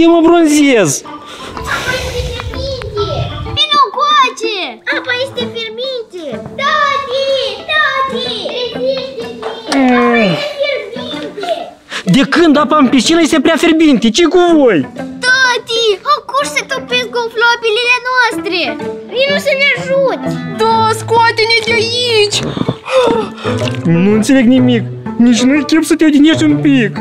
Eu mă bronzez! Apa este ferminte! Vino coace! Apa este ferminte! Tati! Tati! Trezește-te! Apa este ferminte! De când apa în piscină este prea ferminte? Ce cu voi? Tati! Acum se topesc gonflabilele noastre! Vino să ne ajuți! Da, scoate-ne de aici! Nu înțeleg nimic! Nici nu știu să te odinești un pic!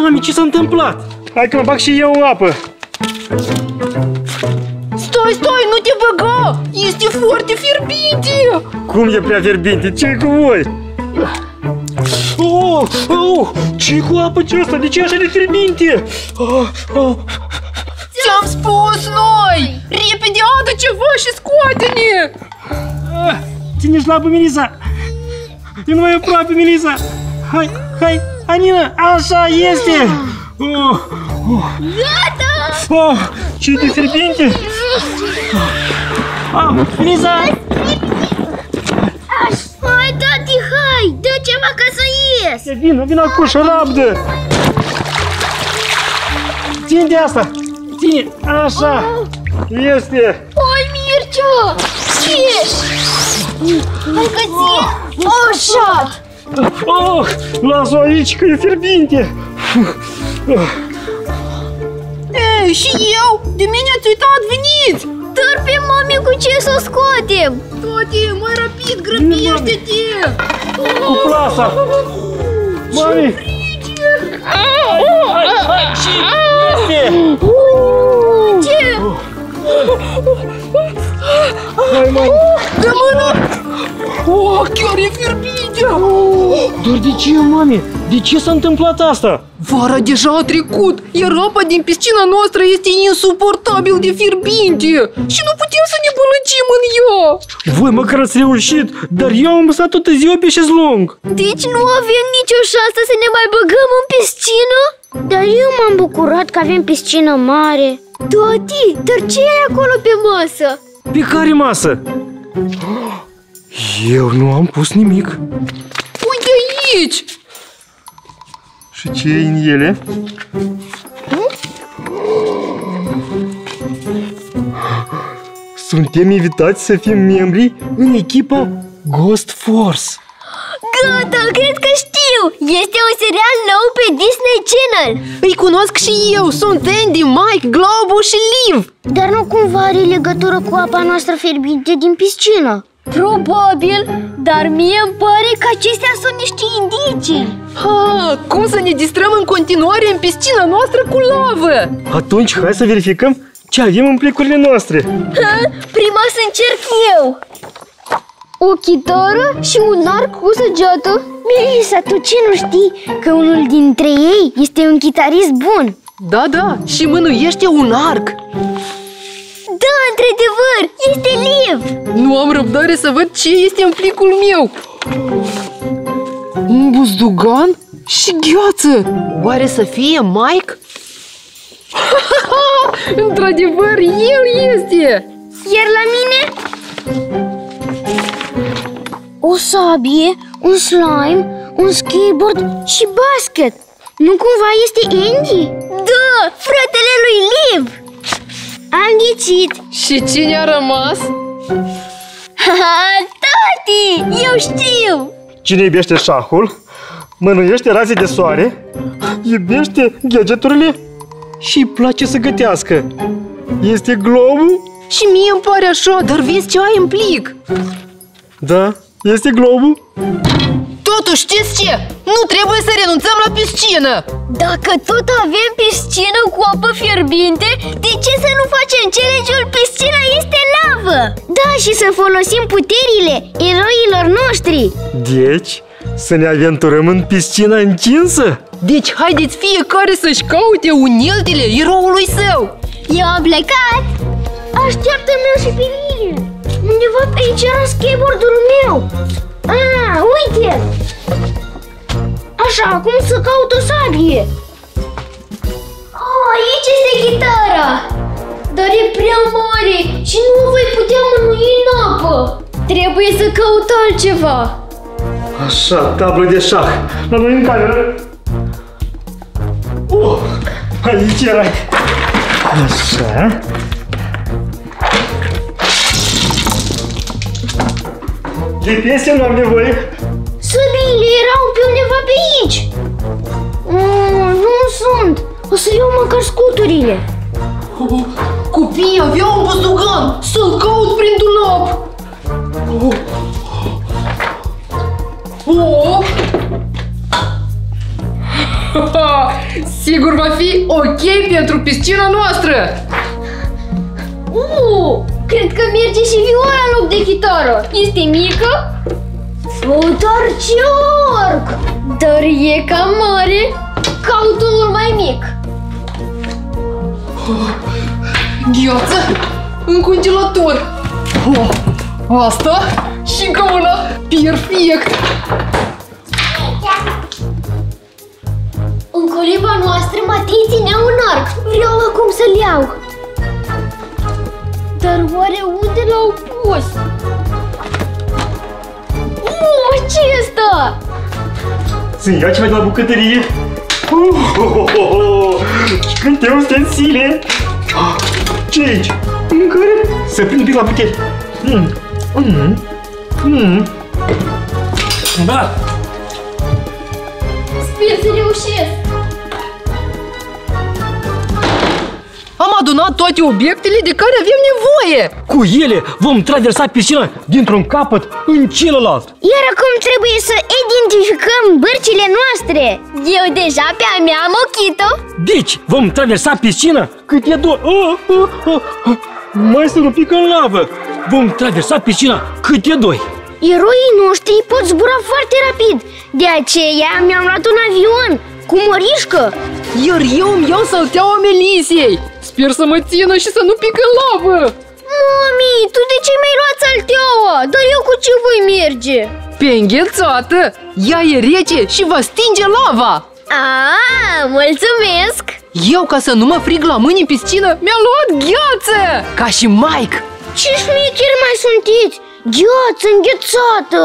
Mami, ce s-a întâmplat? Hai că mă bag și eu în apă. Stai, stai, nu te băga! Este foarte fierbinte! Cum e prea fierbinte? Ce-i cu voi? Oh, oh, ce-i cu apă aceasta? De ce e așa de fierbinte? Oh, oh. Ți-am spus noi! Repede adu ceva și scoate-ne! Ține-și labă, Melisa! E mai aproape, Melisa! Hai, hai! Anina, așa este! Oh, oh. Gata! Oh, ce de fierbinte! Oh, Liza! Hai, tati, hai! Dă ceva ca să ies! Vină, vină cu șarabdă! Ține de asta! Ține, așa! Este! Oi, Mircea! Ieși! Hai că țin! Așa! Oh, las-o aici că e fierbinte! Ei, și eu! De mine ați uitat, veniți! Dar pe mami cu ce să o scoatem? Tati, mai rapid, grăbiește-te! Cu plasa! Mami! Ce? Hai, mami! De mână! Oh, chiar e fierbinte! Dar de ce, mami? De ce s-a întâmplat asta? Vara deja a trecut, iar apa din piscina noastră este insuportabil de fierbinte și nu putem să ne bălăcim în ea. Voi măcar ați reușit, dar eu am stat toată ziua pe șezlong. Deci nu avem nicio șansă să ne mai băgăm în piscină? Dar eu m-am bucurat că avem piscină mare. Tati, dar ce e acolo pe masă? Pe care masă? Eu nu am pus nimic. Uite aici! Și ce e în ele? Suntem invitați să fim membri în echipa Ghostforce. Gata, cred că știu! Este un serial nou pe Disney Channel. Îi cunosc și eu, sunt Andy, Mike, Globo și Liv. Dar nu cumva are legătură cu apa noastră fierbinte din piscină? Probabil, dar mie îmi pare că acestea sunt niște indicii. Ha, cum să ne distrăm în continuare în piscina noastră cu lavă? Atunci hai să verificăm ce avem în plicurile noastre. Ha, prima să încerc eu. O chitară și un arc cu săgeată. Melisa, tu ce nu știi că unul dintre ei este un chitarist bun? Da, da, și mânuiește un arc. Da, într-adevăr, este Liv! Nu am răbdare să văd ce este în plicul meu! Un buzdugan și gheață! Oare să fie Mike? Într-adevăr, el este! Iar la mine? O sabie, un slime, un skateboard și basket. Nu cumva este Andy? Da, fratele lui Liv! Am ghicit! Și cine a rămas? Ha, tati! Eu știu! Cine iubește șahul, mânuiește raze de soare, iubește gadgeturile și-i place să gătească. Este globul? Și mie îmi pare așa, dar vezi ce ai în plic. Da, este globul. Totuși, știți ce? Nu trebuie să renunțăm la piscină! Dacă tot avem piscină cu apă fierbinte, de ce să nu facem challenge-ul piscina este lavă? Da, și să folosim puterile eroilor noștri! Deci, să ne aventurăm în piscina încinsă? Deci, haideți fiecare să-și caute uneltele eroului său! Eu am plecat! Așteaptă-mă și pe mine! Undeva pe aici era skateboard-ul meu! Ah, uite! Așa, acum să caut o sabie. Oh, aici este chitară. Dar e prea mare și nu o voi putea mânui în apă. Trebuie să caut altceva. Așa, tablă de șah. La noi în cameră. Oh, aici era. Așa. De piese nu am nevoie. Săbile erau pe undeva pe aici. Nu sunt. O să iau măcar scuturile. Copiii aveau un buzdugan. Să-l caut prin dulap. Sigur va fi ok pentru piscina noastră. Cred că merge și vioara în loc de chitară. Este mică? O, dar ce orc! Dar e cam mare. Caut unul mai mic. Gheață în congelator. Asta și încă una. Perfect! În coliba noastră Matei ținea un arc. Vreau acum să-l iau. Dar oare unde l-au pus? Ce-i ăsta? Să-mi iau ceva de la bucătărie. Câte ustensile! Ce-i aici? Mâncare? Să prind un pic la buchet. Da! Sper să reușesc! Am adunat toate obiectele de care avem nevoie! Cu ele vom traversa piscina dintr-un capăt în celălalt! Iar acum trebuie să identificăm bărcile noastre! Eu deja pe a mea am ochit-o! Deci vom traversa piscina cât e dor... Mai să nu pică în lavă! Vom traversa piscina cât e doi! Eroii noștri pot zbura foarte rapid! De aceea mi-am luat un avion cu mărișcă! Iar eu îmi iau salteaua Melisei! Sper să mă țină și să nu pică în lavă! Mami, tu de ce mi-ai luat salteaua? Dar eu cu ce voi merge? Pe înghețată! Ea e rece și va stinge lava! Aaa, mulțumesc! Eu, ca să nu mă frig la mâini în piscină, mi-am luat gheață! Ca și Mike! Ce șmecheri mai sunteți! Gheață înghețată!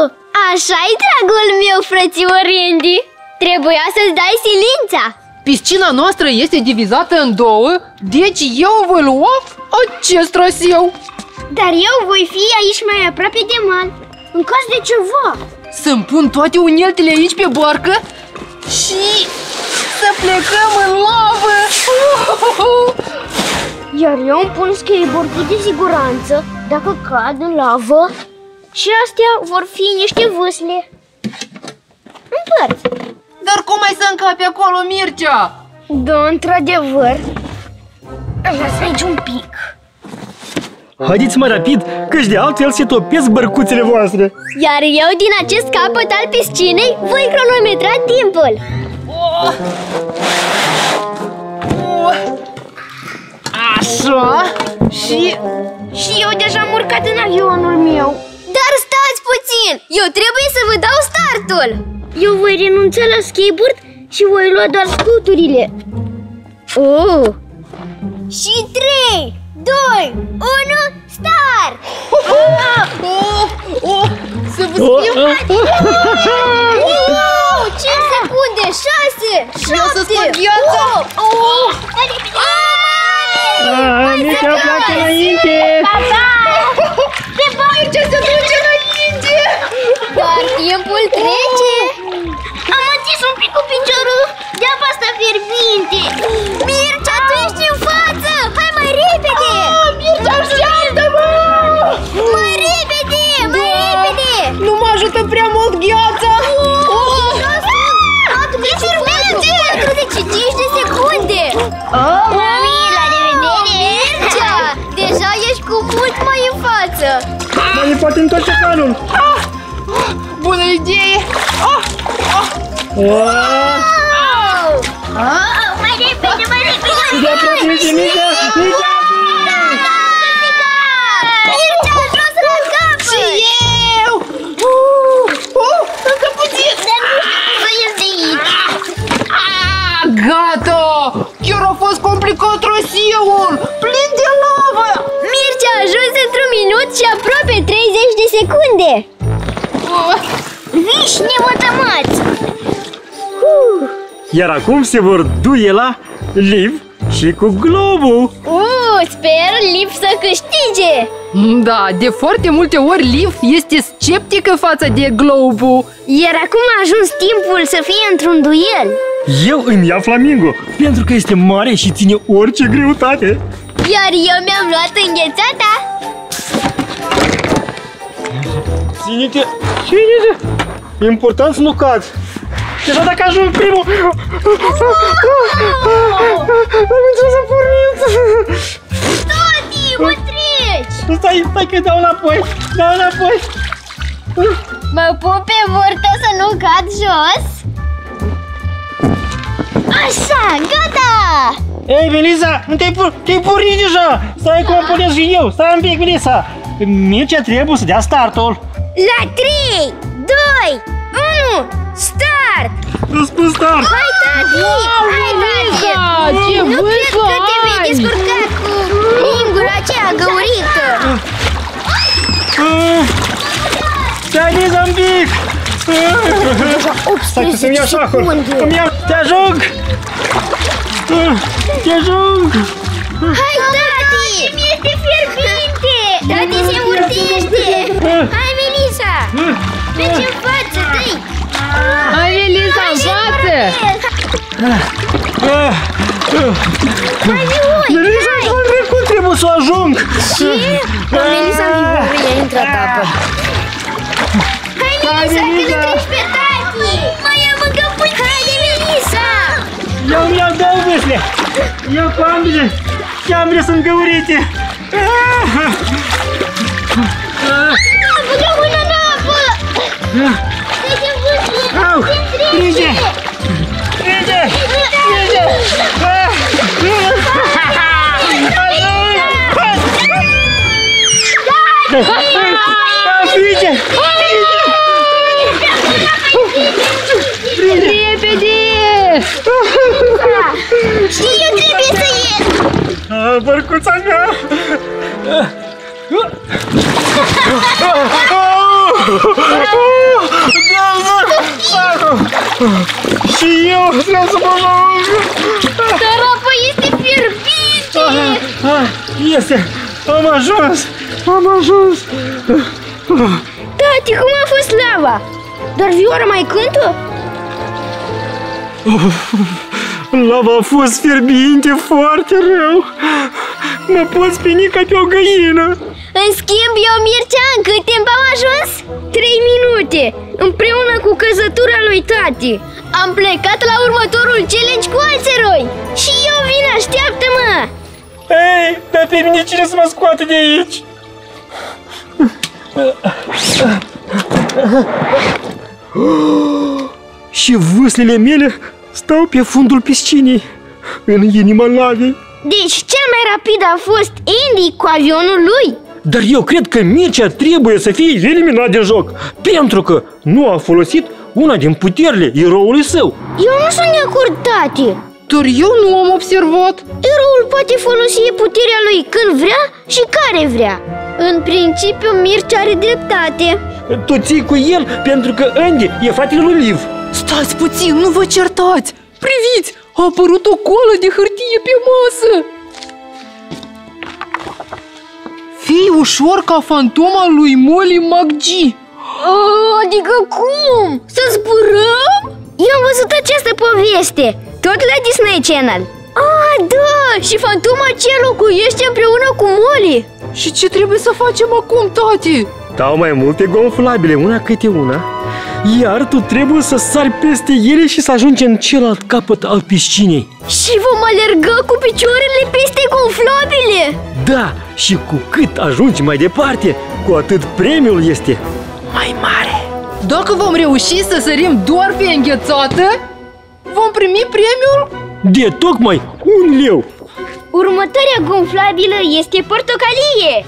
Așa-i, dragul meu, frățior Andy! Trebuia să-ți dai silința! Piscina noastră este divizată în două, deci eu voi lua acest traseu. Dar eu voi fi aici mai aproape de mal, în caz de ceva. Să-mi pun toate uneltele aici pe barcă și să plecăm în lavă. Iar eu îmi pun skateboard-ul de siguranță dacă cad în lavă. Și astea vor fi niște vâsle. În părți. Dar cum ai să încapi acolo, Mircea? Da, într-adevăr. Îmi las aici un pic. Haideți mai rapid, căci de altfel se topesc bărcuțele voastre. Iar eu din acest capăt al piscinei voi cronometra timpul. Așa. Și eu deja am urcat în avionul meu. Dar stați puțin, eu trebuie să vă dau startul. Eu voi renunța la skateboard și voi lua doar scuturile. Și 3, 2, 1, start! Să vă scriu! gheață! Mica pleacă înainte! Mircea se duce înainte! Dar timpul trece! Am atins un pic cu piciorul de apa asta fierbinte! Mircea, tu ești în față! Hai mai repede! Mircea, așteaptă-mă! Mai repede! Mai repede! Nu mă ajută prea mult gheața! 45 de secunde! Mami, la revedere! Mircea, deja ești cu mult mai în față! Mai poate întoarce canul! Bună idee! Mai repede, mai repede! De aproape este Mircea! Mircea, a ajuns la capăt! Și eu! Încă puțin! Dar nu știu să ies de aici! Gata! Chiar a fost complicat traseul! Plin de lavă! Mircea a ajuns într-un minut și aproape 30 de secunde! Vișni vătămați! Iar acum se vor duela Liv și cu globul! Sper Liv să câștige! Da, de foarte multe ori Liv este sceptică față de globul! Iar acum a ajuns timpul să fie într-un duel! Eu îmi ia Flamingo, pentru că este mare și ține orice greutate. Iar eu mi-am luat înghețata. Ține-te! Ține-te! E important să nu cazi. Deja dacă ajung primul... Am înțeles să porniți! Toti, mă treci! Stai că dau înapoi! Dau înapoi! Mă pun pe vârtă să nu cad jos! Așa, gata! Ei, Melisa, te-ai pornit deja! Stai că mă pornesc și eu! Stai un pic, Melisa! Mircea trebuie să dea startul! La 3, 2, 1, start! Nu spun start! Hai, tati! Hai, tati! Nu cred că te vei descurca cu lingura aceea găurită! Stai, Melisa, un pic! Stai că să-mi iau șahul! Te ajung! Te ajung! Hai, tati! Mi este fierbinte! Tati se urtește! Hai, Melisa! Mergi în față, dă-i! Hai, Melisa, în față! Hai, Vioi! Melisa, în trecut trebuie să o ajung! Ce? Că Melisa mi-a intrat apă! Hai, Melisa, că nu treci pe tati! Mai am încă puțin! Hai, Melisa! Eu îmi iau două vâsle! Eu cu ambele! Și ambele sunt găurite! Băgă mâna în apă! Trece vâsle! Trece! Trece! Trece! Trece! Trece! Repede! Și eu trebuie să ies! Bărcuța mea! Și eu vreau să mă lung! Dar apa este fierbinte! Este! Am ajuns! Am ajuns! Tati, cum a fost lava? Doar Viora mai cântă? Lava a fost fierbinte foarte rău. Mă pot spini ca pe o găină. În schimb, eu, Mircea, în cât timp am ajuns? 3 minute, împreună cu căzătura lui tati. Am plecat la următorul challenge cu alți eroi. Și eu vin, așteaptă-mă! Ei, dar pe mine cine să mă scoate de aici? Și vâslele mele stau pe fundul piscinii, în inima lavei. Deci cel mai rapid a fost Andy cu avionul lui. Dar eu cred că Mircea trebuie să fie eliminat de joc, pentru că nu a folosit una din puterile eroului său. Eu nu sunt de acord, tati. Dar eu nu am observat. Eroul poate folosi puterea lui când vrea și care vrea. În principiu, Mircea are dreptate. Tu ții cu el pentru că Andy e fratele lui Liv. Stați puțin, nu vă certați! Priviți! A apărut o coală de hârtie pe masă! Fii ușor ca fantoma lui Molly McGee! Adică cum? Să zburăm? Eu am văzut această poveste, tot la Disney Channel. Ah, da! Și fantoma ce locuiește împreună cu Molly. Și ce trebuie să facem acum, tati? Dau mai multe gonflabile, una câte una. Iar tu trebuie să sari peste ele și să ajungi în celălalt capăt al piscinei. Și vom alerga cu picioarele peste gonflabile? Da, și cu cât ajungi mai departe, cu atât premiul este mai mare. Dacă vom reuși să sărim doar pe înghețată, vom primi premiul de tocmai 1 leu. Următoarea gonflabilă este portocalie.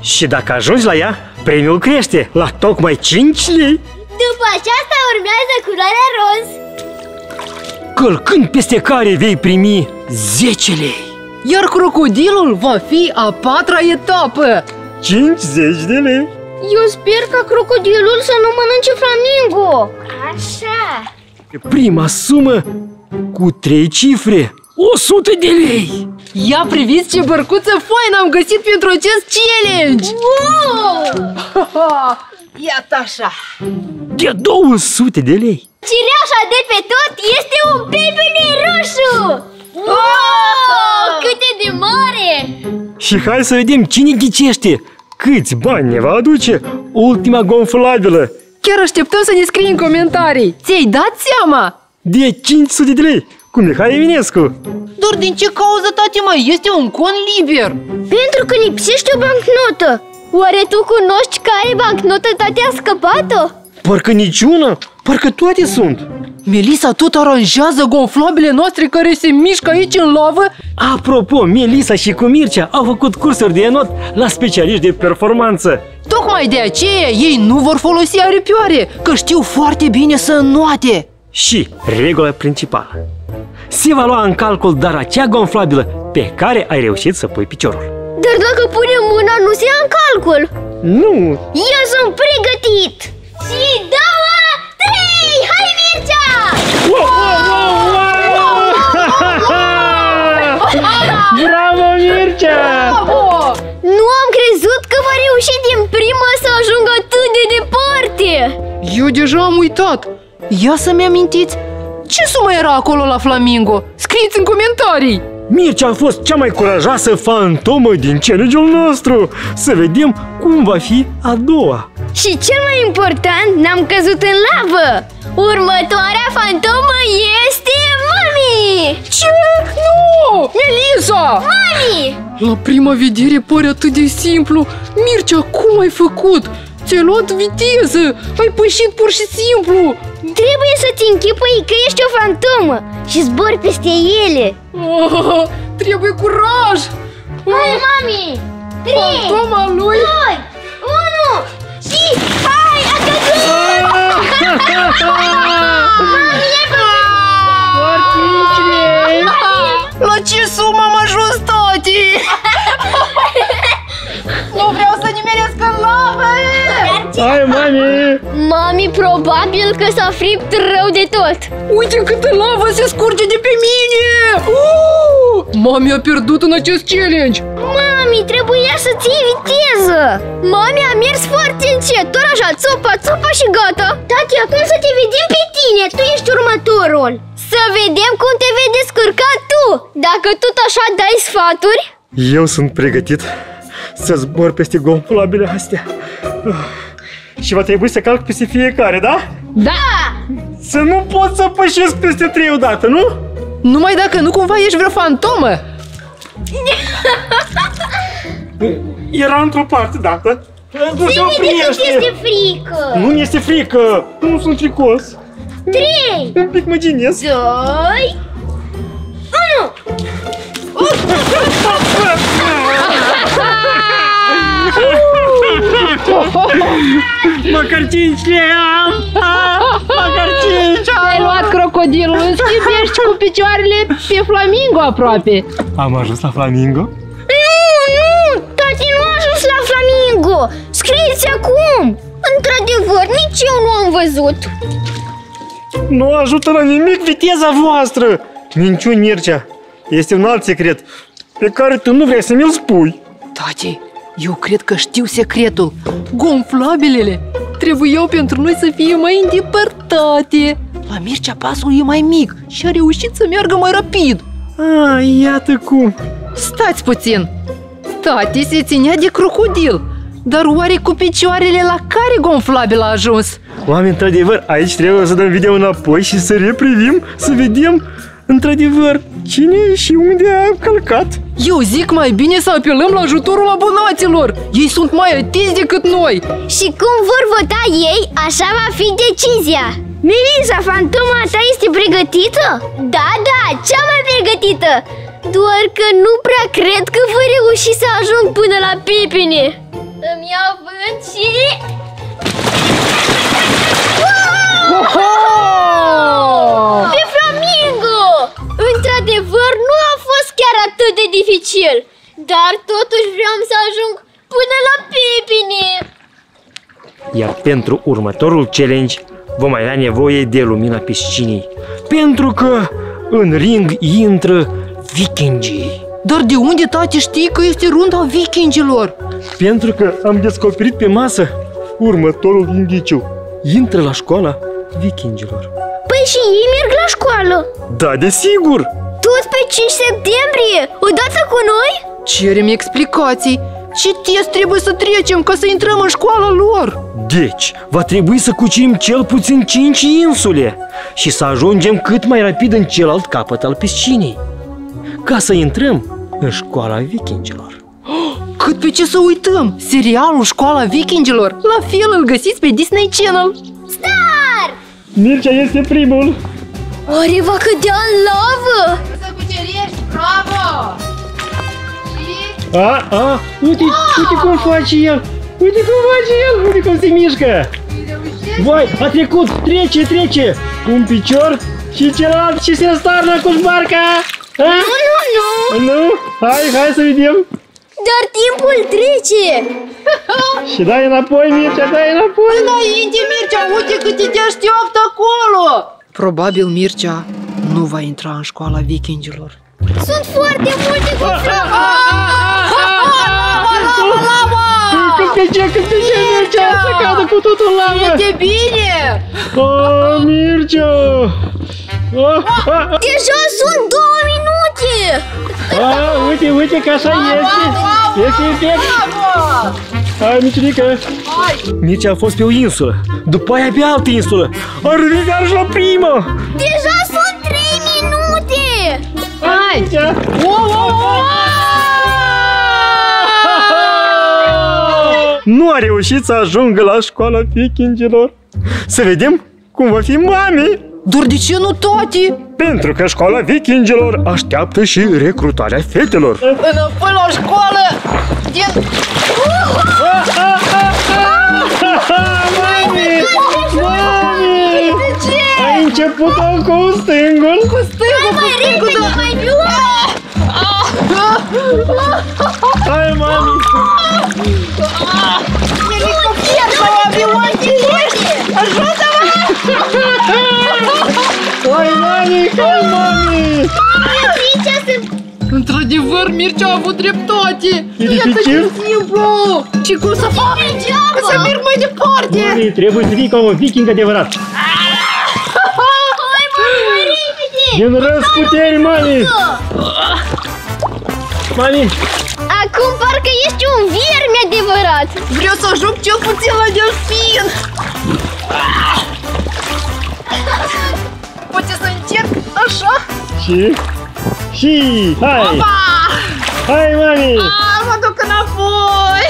Și dacă ajungi la ea, premiul crește la tocmai 5 lei. După aceasta urmează culoarea roz, călcând peste care vei primi 10 lei. Iar crocodilul va fi a 4-a etapă, 50 de lei. Eu sper ca crocodilul să nu mănânce flamingo. Așa. Prima sumă cu 3 cifre, 100 de lei. Ia priviți ce bărcuță faină am găsit pentru acest challenge! Wow! Iată așa! De 200 de lei! Cireașa de pe tot este un pepene roșu! Wow! Cât de mare! Și hai să vedem cine ghicește câți bani ne va aduce ultima gonflabilă! Chiar așteptăm să ne scrii în comentarii! Ți-ai dat seama? De 500 de lei! Cu Mihai Eminescu! Doar din ce cauză, tati, mai este un cont liber? Pentru că lipsește o bancnotă! Oare tu cunoști care bancnotă tati a scăpat-o? Parcă niciuna! Parcă toate sunt! Melisa tot aranjează gonflabile noastre care se mișcă aici în lavă? Apropo, Melisa și cu Mircea au făcut cursuri de enot la specialiști de performanță. Tocmai de aceea ei nu vor folosi aripioare, că știu foarte bine să înoate. Și regula principală: se va lua în calcul doar acea gonflabilă pe care ai reușit să pui piciorul. Dar dacă punem mâna, nu se ia în calcul. Nu! Eu sunt pregătit! Și 2, 3! Hai, Mircea! Bravo, Mircea! Nu am crezut că va reuși din prima să ajung atât de departe! Eu deja am uitat! Ia să-mi amintiți, ce sumă era acolo la flamingo? Scrieți în comentarii! Mircea a fost cea mai curajoasă fantomă din challenge-ul nostru! Să vedem cum va fi a doua! Și cel mai important, n-am căzut în lavă! Următoarea fantomă este Mami! Ce? Nu! Melisa! Mami! La prima vedere pare atât de simplu! Mircea, cum ai făcut? Ți-ai luat viteză! Ai pășit pur și simplu! Trebuie să-ți închipui că ești o fantomă și zbori peste ele! Oh, trebuie curaj! Hai, Mami! 3, fantoma lui! 2, 1 și... Hai, a căzut! Mami, e bun! La ce sumă am ajuns, tati? Nu vreau să nimeresc în lavă! Hai, Mami! Mami, probabil că s-a fript rău de tot! Uite câtă lavă se scurge de pe mine! Mami a pierdut în acest challenge! Mami, trebuia să ții viteză! Mami a mers foarte încet, doar așa, țopa, țopa și gata! Tati, acum să te vedem pe tine, tu ești următorul! Să vedem cum te vei descurca tu! Dacă tot așa dai sfaturi... Eu sunt pregătit să zbor peste gonflabilele astea. Și va trebui să calc peste fiecare, da? Da! Să nu pot să pășesc peste 3 odată, nu? Numai dacă nu cumva ești vreo fantomă. Era într-o parte dată. Nu se opriește! Este frică! Nu mi-este frică! Nu sunt fricos! 3! Un pic mă geniez! 2! 1! Măcar 5 lei am! Măcar 5 am! Ai luat crocodilul, în schimb ești cu picioarele pe flamingo aproape! Am ajuns la flamingo? Nu! Tati nu a ajuns la flamingo! Scrieți acum! Într-adevăr, nici eu nu am văzut! Nu ajută la nimic viteza voastră! Minciuni, Mircea, este un alt secret pe care tu nu vrei să mi-l spui. Tati, eu cred că știu secretul. Gonflabilele trebuiau pentru noi să fie mai îndepărtate. La Mircea pasul e mai mic și a reușit să meargă mai rapid. Ah, iată cum! Stați puțin! Tati se ținea de crocodil, dar oare cu picioarele la care gonflabil a ajuns? Oameni, într-adevăr, aici trebuie să dăm video înapoi și să reprivim, să vedem într-adevăr cine și unde a călcat. Eu zic mai bine să apelăm la ajutorul abonaților. Ei sunt mai atenți decât noi. Și cum vor vota ei, așa va fi decizia. Melissa, fantoma ta este pregătită? Da, da, cea mai pregătită. Doar că nu prea cred că voi reuși să ajung până la pipine. Îmi iau vânt și... Pe flamingo! Într-adevăr, nu a fost chiar atât de dificil. Dar totuși vreau să ajung până la pipine. Iar pentru următorul challenge vom avea nevoie de lumina piscinii, pentru că în ring intră vikingii. Dar de unde, tati, știi că este runda vikingilor? Pentru că am descoperit pe masă următorul indiciu. Intră la școala vikingilor. Păi și ei merg la școală? Da, desigur! Tot pe 5 septembrie, odată cu noi? Cerem explicații. Ce test trebuie să trecem ca să intrăm în școala lor? Deci, va trebui să cucerim cel puțin 5 insule și să ajungem cât mai rapid în celălalt capăt al piscinii, ca să intrăm în școala vikingilor. Cât pe ce să uităm! Serialul Școala Vikingilor, la fel îl găsiți pe Disney Channel. Star! Mircea este primul! Oare va cădea în lavă? Să cucerești, bravo! Uite, uite cum face el! Uite cum face el! Uite cum se mișcă! Vai, a trecut! Trece, trece! Un picior și celălalt și se starnă cu barca! Nu, nu, nu! Nu? Hai, hai să vedem! Dar timpul trece! Și dai înapoi, Mircea, dai înapoi! Înainte, Mircea, uite câte te așteaptă acolo! Probabil Mircea nu va intra în școala vikingilor. Sunt foarte multe gonflabilele! Cântece, Mircea, să cadă cu totul în lavă! E de bine! Mircea! Deja sunt 2 minute! Uite, uite că așa este! Este efect! Hai, Mircea! Mircea a fost pe o insulă, după aia pe altă insulă! Ar reveni iarăși la prima! Deja sunt 3 minute! Hai! Nu a reușit să ajungă la școala vikingilor. Să vedem cum va fi mami. Dar de ce nu, tati? Pentru că școala vikingilor așteaptă și recrutarea fetelor. Înapoi la școală! Mami! Mami! Ai început-o cu stângul! Cu stângul! Mai repede, mai bine! Hai, mami! Mergi cu pierză, avion, tinești! Ajută-mă! Hai, mami! Hai, mami! Într-adevăr, Mircea a avut dreptate! Iată ce simplu! Și cum să fac? Cum să merg mai departe? Mami, trebuie să fii ca un viking adevărat! Hai, mami, repede! Din răzputeri, mami! Mami! Acum parcă ești un vierme adevărat! Vreau să ajung cel puțin la delfin! Poate să încerc așa? Și hai! Opa! Hai, mami! Mă duc înapoi!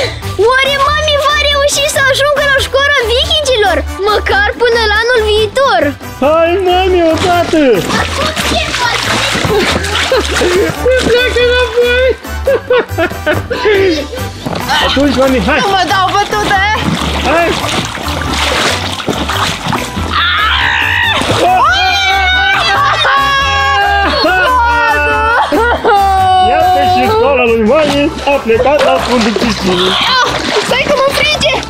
Oare mami va reuși să ajungă la școala vikingilor? Măcar până la anul viitor! Hai, mami, o dată! Acum ce faci? Atunci, mami, hai! Nu mă dau bătută, eh? Hai! Iată și școala lui Mami a plecat la fundul piscinii. Stai că mă frige!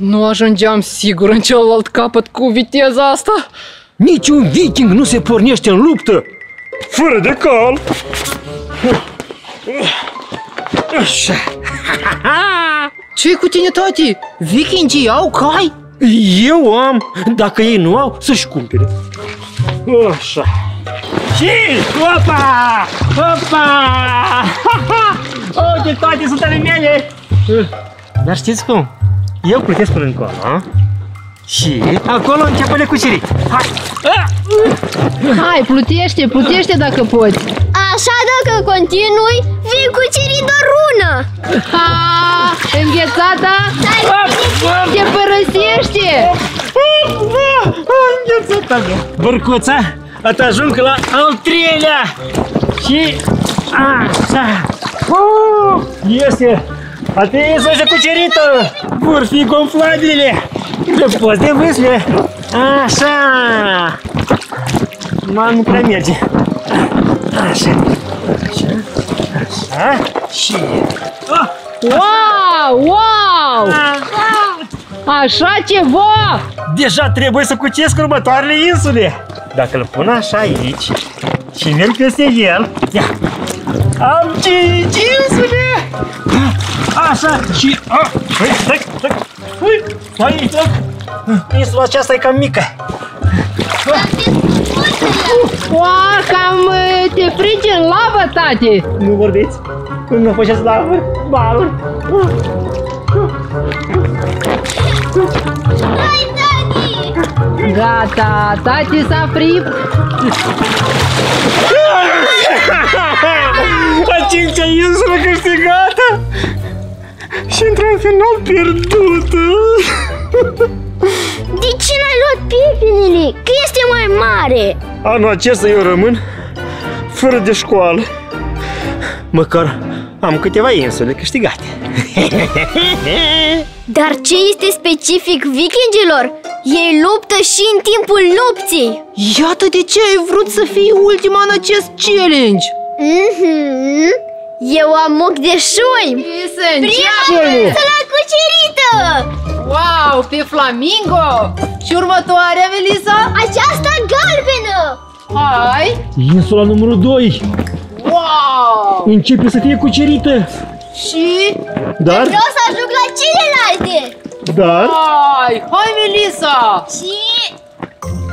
Nu ajungeam sigur în celălalt capăt cu viteza asta. Niciun viking nu se pornește în luptă fără de cal. Așa. Ce-i cu tine, tati? Vikingii au cai? Eu am. Dacă ei nu au, să-și cumpere. Așa. Și, opa! Opa! Uite, toate sunt ale mele! Dar știți cum? Eu plutesc până încolo, a? Și acolo începe de cucerit. Hai! Hai, plutește, plutește dacă poți. Așa dacă continui, vei cuceri doar una. Ha! Înghețata? Te părăsește! Înghețata mea! Bărcuța? Ați ajung la al treilea și așa, este atinsă și cucerită, vor fi gonflabile, le poți de vâsle, așa, nu prea merge, așa, așa, așa și, wow, wow, așa ceva, deja trebuie să cucesc următoarele insule. Dacă îl pun așa aici și merg peste el, ia, am 5 insule! Așa și... Insula aceasta e cam mică. Oa, cam te frige în lavă, tate! Nu vorbiți? Când mă faceți lavă, baluri. Gata, tati s-a fript! A 5-a insulă câștigată! Și într-un final pierdută! De ce n-ai luat pipinile? Că este mai mare! Anul acesta eu rămân fără de școală. Măcar am câteva insule câștigate. Dar ce este specific vikingilor? Ei luptă și în timpul nopții! Iată de ce ai vrut să fii ultima în acest challenge! Eu am ochi de șoim! Prima insula cucerită! Wow, pe flamingo! Și următoarea, Melissa? Aceasta galbenă! Hai! Insula numărul 2! Wow! Începe să fie cucerită! Și? Dar? Vreau să ajung la celelalte! Dar? Hai, hai, Melissa!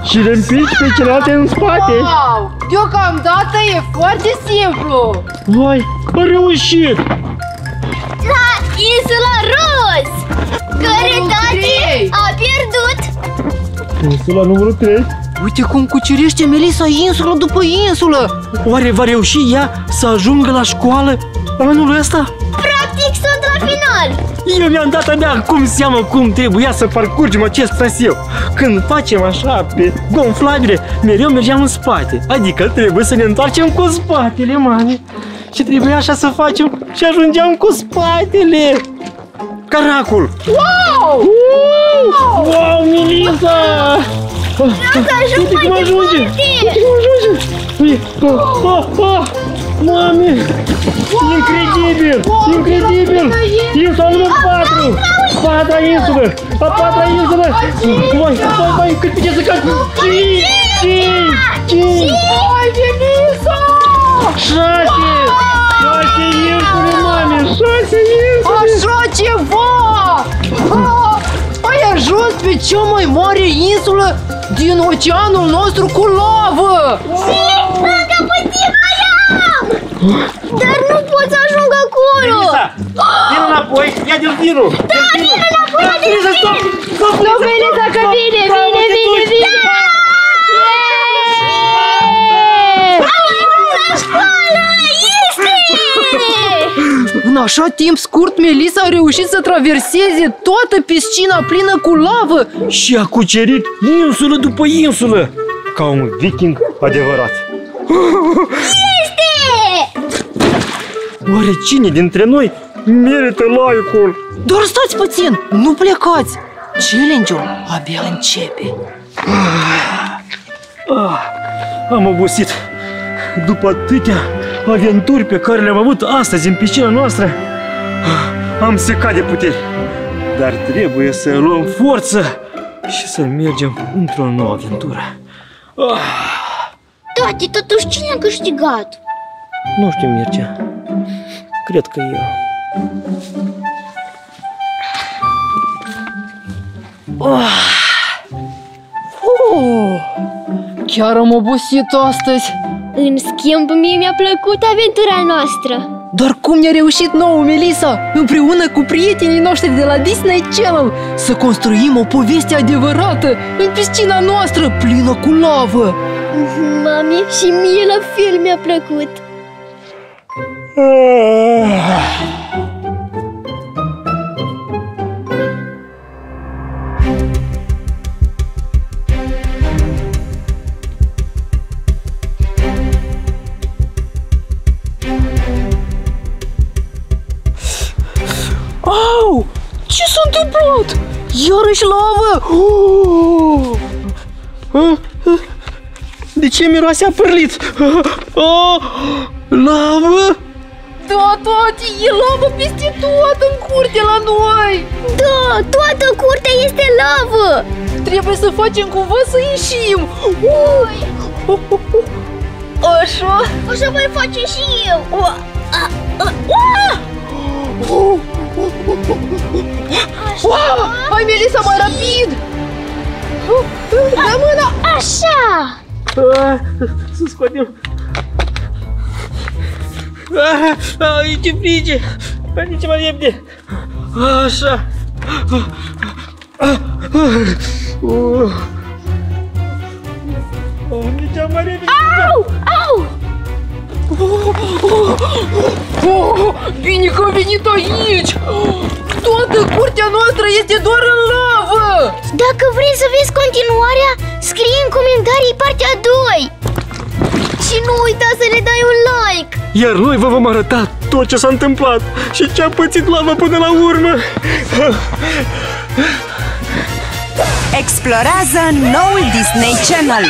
Și le împingi pe celelalte în spate! Wow! Deocamdată e foarte simplu! Vai, a reușit! La insula Roz! Care tati a pierdut! Insula numărul 3! Uite cum cucerește Melissa insulă după insulă! Oare va reuși ea să ajungă la școală anul ăsta? Practic sunt la final! Eu mi-am dat abia cum seama cum trebuia să parcurgem acest traseu. Când facem așa pe gonflabile, mereu mergeam în spate. Adică trebuie să ne întoarcem cu spatele, mami. Și trebuie așa să facem și ajungeam cu spatele. Caracul! Wow! Wow, wow, Melissa! Uite cum ajunge! Uite cum ajunge! Mami! Incredibil! Incredibil! Insula numărul 4! Patra insulă! A patra insulă! Vai, vai, vai! Cât pice să cad! 5! Ai, Melissa! 6 insule, mami! 6 insule! Așa ceva! Ai ajuns pe cea mai mare insulă din oceanul nostru cu lavă! Dar nu pot să ajung acolo! Melissa, vin înapoi, ia delfinul! Da, vin înapoi la delfin! Nu, Melissa, că vine, vine, vine, vine! Am ajuns la școală! Este! În așa timp scurt, Melissa a reușit să traverseze toată piscina plină cu lavă și a cucerit insulă după insulă, ca un viking adevărat. Oare cine dintre noi merită like-ul? Doar stați puțin, nu plecați! Challenge-ul abia începe. Am obosit. După atâtea aventuri pe care le-am avut astăzi în piscina noastră, am secat de puteri. Dar trebuie să luăm forță și să mergem într-o nouă aventură. Tati, totuși cine a câștigat? Nu știu, Mircea. Cred că eu. Chiar am obosit astăzi. În schimb, mie mi-a plăcut aventura noastră. Dar cum ne-a reușit nouă, Melissa, împreună cu prietenii noștri de la Disney Channel, să construim o poveste adevărată în piscina noastră plină cu lavă? Mami, și mie la fel mi-a plăcut. Au! Ce s-a întâmplat? Iarăși lavă! De ce miroase a pârlit? Lavă? Da, Tati, e lavă peste tot în curte la noi! Da, toată curtea este lavă! Trebuie să facem cumva să ieșim! Așa? Așa mai facem și eu! Hai, Melissa, mai rapid! Dă mâna! Așa! Să scoatem! E ce frige! Mergem mai repede! Așa! Mergem mai repede! Au! Au! Bine că am venit aici! Toată curtea noastră este doar în lavă! Dacă vrei să vezi continuarea, scrie în comentarii partea 2! Și nu uita să ne dai un like! Iar noi vă vom arăta tot ce s-a întâmplat și ce a pățit lava până la urmă! Explorează noul Disney Channel!